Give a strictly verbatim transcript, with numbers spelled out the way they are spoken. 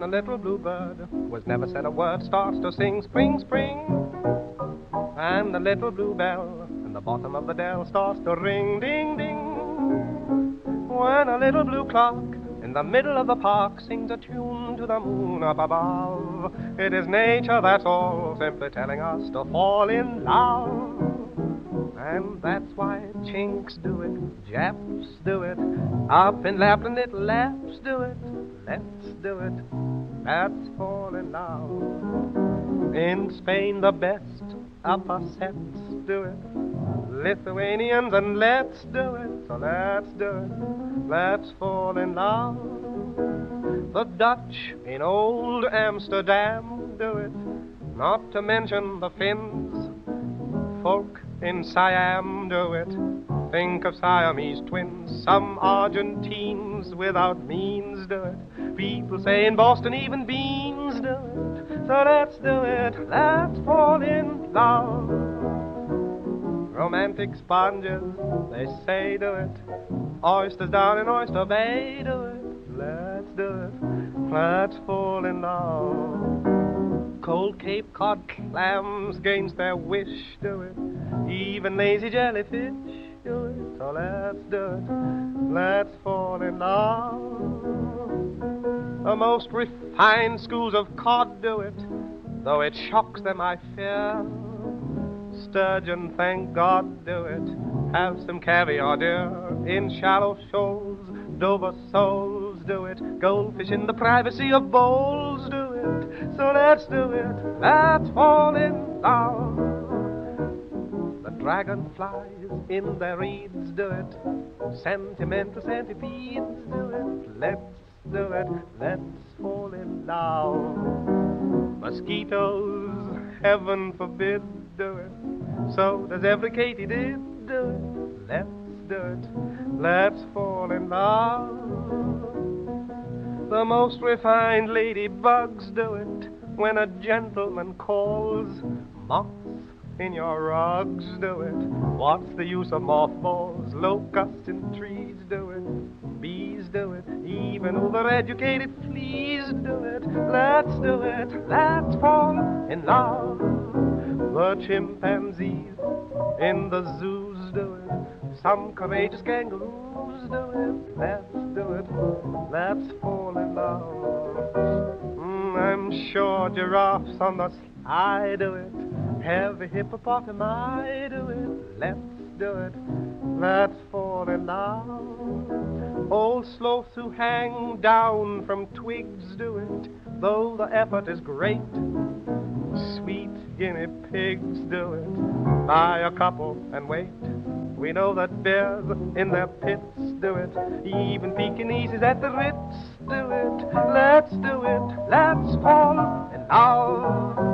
the little bluebird was never said a word, starts to sing spring, spring. And the little bluebell in the bottom of the dell starts to ring, ding, ding. When a little blue clock in the middle of the park sings a tune to the moon up above, it is nature, that's all, simply telling us to fall in love. And that's why Chinks do it, Japs do it, up in Lapland it laps do it, let's do it, let's fall in love. In Spain the best upper sets do it, Lithuanians and let's do it, so let's do it, let's fall in love. The Dutch in old Amsterdam do it, not to mention the Finns, folk in Siam do it, think of Siamese twins, some Argentines without means do it, people say in Boston even beans do it, so let's do it, let's fall in love. Romantic sponges, they say do it, oysters down in Oyster Bay do it, let's do it, let's fall in love. Cold Cape Cod clams gains their wish do it, even lazy jellyfish do it, so let's do it, let's fall in love. The most refined schools of cod do it, though it shocks them I fear. Sturgeon, thank God, do it, have some caviar dear. In shallow shoals, Dover soles do it, goldfish in the privacy of bowls do it, so let's do it, let's fall in love. Dragonflies in their reeds do it, sentimental centipedes do it, let's do it, let's fall in love. Mosquitoes, heaven forbid, do it, so does every katydid do it, let's do it, let's fall in love. The most refined ladybugs do it, when a gentleman calls, mocks in your rugs do it, what's the use of mothballs, locusts in trees do it, bees do it, even over-educated fleas do it, let's do it, let's fall in love. The chimpanzees in the zoos do it, some courageous kangaroos do it, let's do it, let's fall in love. Mm, I'm sure giraffes on the slide do it, have a hippopotami do it, let's do it, let's fall in love. Old sloths who hang down from twigs do it, though the effort is great. Sweet guinea pigs do it, buy a couple and wait. We know that bears in their pits do it, even Pekingeses at the Ritz do it, let's do it, let's fall in love.